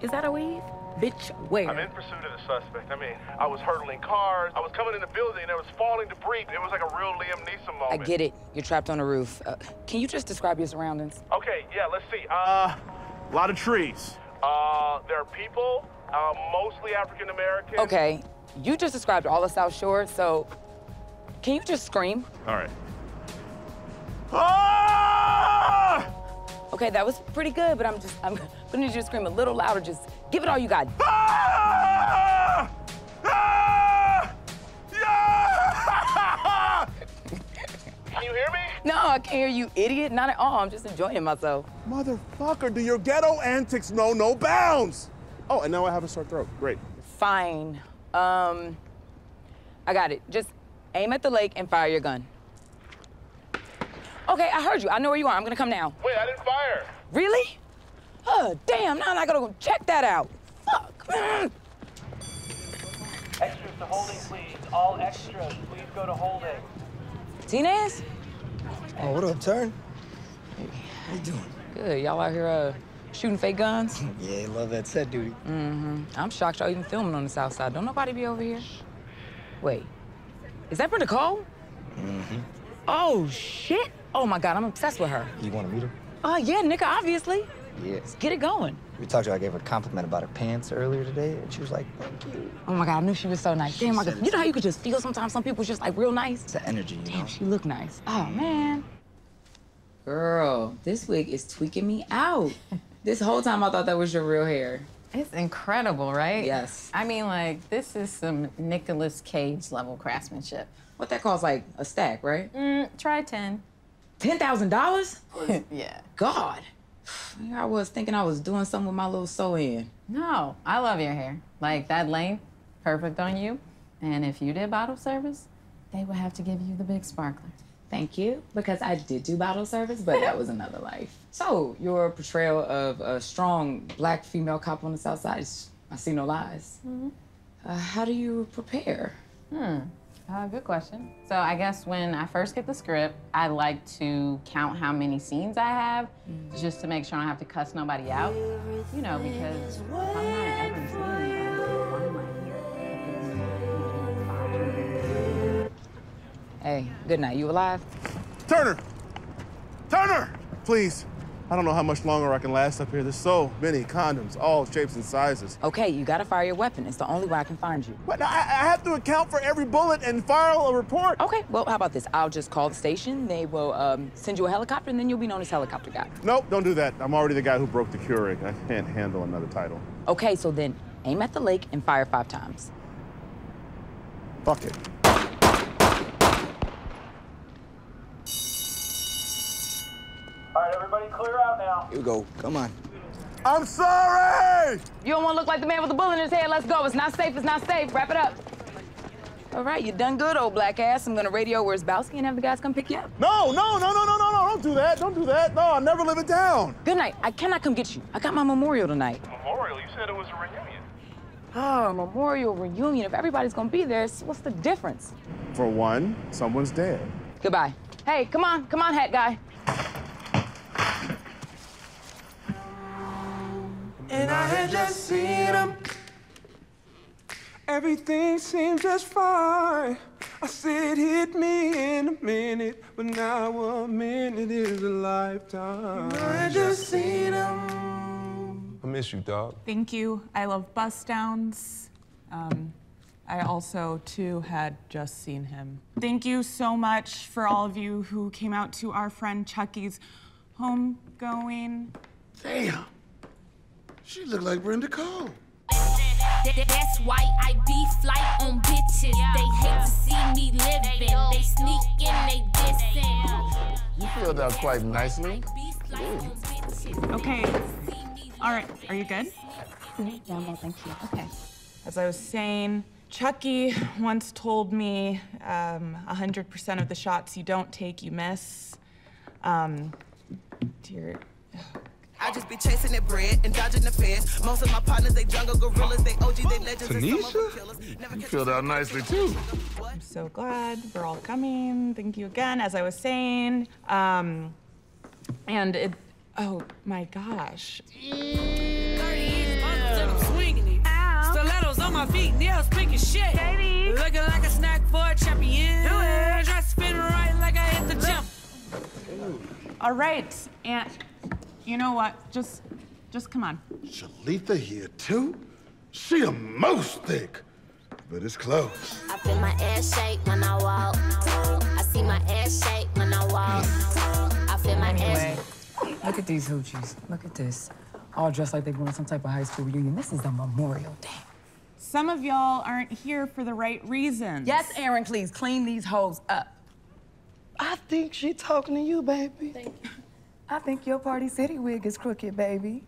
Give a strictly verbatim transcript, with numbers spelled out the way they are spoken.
Is that a wave? Bitch, where? I'm in pursuit of the suspect. I mean, I was hurtling cars. I was coming in the building. There was falling debris. It was like a real Liam Neeson moment. I get it. You're trapped on a roof. Uh, can you just describe your surroundings? Okay, yeah, let's see. Uh, a lot of trees. Uh, there are people, uh, mostly African American. Okay, you just described all of South Shore, so can you just scream? All right. Ah! Okay, that was pretty good, but I'm just, I'm gonna need you to scream a little louder. Just give it all you got. Ah! Ah! Yeah! Can you hear me? No, I can't hear you, idiot. Not at all. I'm just enjoying myself. Motherfucker, do your ghetto antics know no bounds? Oh, and now I have a sore throat. Great. Fine. Um, I got it. Just aim at the lake and fire your gun. Okay, I heard you. I know where you are. I'm gonna come now. Wait, I didn't fire. Really? Oh, damn, now I gotta go check that out. Fuck. Extras to holding, please. All extras, please go to holding. Tinez? Oh, what up, Turn? Hey. How you doing? Good. Y'all out here uh, shooting fake guns? Yeah, love that set duty. Mm-hmm. I'm shocked y'all even filming on the South Side. Don't nobody be over here? Wait, is that for Nicole? Mm-hmm. Oh, shit. Oh, my God, I'm obsessed with her. You want to meet her? Oh, uh, yeah, nigga, obviously. Yeah. Let's get it going. We talked to her. I gave her a compliment about her pants earlier today, and she was like, thank you. Oh, my God, I knew she was so nice. She Damn, my God. You know how you could just feel sometimes some people just, like, real nice? It's the energy, you Damn, know? Damn, she looked nice. Oh, man. Girl, this wig is tweaking me out. This whole time I thought that was your real hair. It's incredible, right? Yes. I mean, like, this is some Nicolas Cage-level craftsmanship. What that costs, like, a stack, right? Mm, try ten. ten thousand dollars? Yeah. God. I was thinking I was doing something with my little sew in. No, I love your hair. Like, that length, perfect on you. And if you did bottle service, they would have to give you the big sparkler. Thank you, because I did do bottle service, but that was another life. So, your portrayal of a strong black female cop on the South Side, I see no lies. Mm-hmm. uh, how do you prepare? Hmm, uh, good question. So I guess when I first get the script, I like to count how many scenes I have, mm-hmm. just to make sure I don't have to cuss nobody out. You know, because I'm not ever seeing anybody. Why am I here? Hey, good night. You alive? Turner! Turner! Please. I don't know how much longer I can last up here. There's so many condoms, all shapes and sizes. Okay, you gotta fire your weapon. It's the only way I can find you. What? I, I have to account for every bullet and file a report. Okay, well, how about this? I'll just call the station. They will um, send you a helicopter, and then you'll be known as Helicopter Guy. Nope, don't do that. I'm already the guy who broke the Keurig. I can't handle another title. Okay, so then aim at the lake and fire five times. Fuck it. Clear out now. Here we go. Come on. I'm sorry! You don't want to look like the man with the bullet in his head. Let's go. It's not safe. It's not safe. Wrap it up. All right, you done good, old black ass. I'm going to radio where's Bowski and have the guys come pick you up. No, no, no, no, no, no, no. Don't do that. Don't do that. No, I'll never live it down. Good night. I cannot come get you. I got my memorial tonight. Memorial? You said it was a reunion. Oh, memorial reunion. If everybody's going to be there, what's the difference? For one, someone's dead. Goodbye. Hey, come on. Come on, hat guy. And I had just seen him. Everything seemed just fine. I said it hit me in a minute, but now a minute is a lifetime. And I had just seen him. I miss you, dog. Thank you. I love bus downs. Um, I also, too, had just seen him. Thank you so much for all of you who came out to our friend Chucky's homegoing. Damn. She look like Brenda Cole. That's why I be flight on bitches. They hate to see me living. They sneak in, they dissing. You filled out quite nicely. Ooh. Okay. All right. Are you good? Yeah, well, thank you. Okay. As I was saying, Chucky once told me um, one hundred percent of the shots you don't take, you miss. Um, dear. I just be chasing that bread and dodging the feds. Most of my partners, they jungle gorillas, they O G, they legends. Tanisha? You filled out nicely, too. I'm so glad we're all coming. Thank you again, as I was saying. Um, and it, oh, my gosh. Yeah. my feet, nails picking shit. Baby. Looking like a snack for a champion. Do it. Try spin right like I hit the jump. All right, Aunt. You know what? Just, just come on. Shalitha here too? She a mouse thick, but it's close. I feel my ass shake when I walk. I see my ass shake when I walk. I feel my anyway, ass. Look at these hoochies. Look at this. All dressed like they're going to some type of high school reunion. This is a Memorial Day. Some of y'all aren't here for the right reasons. Yes, Aaron, please clean these hoes up. I think she talking to you, baby. Thank you. I think your Party City wig is crooked, baby.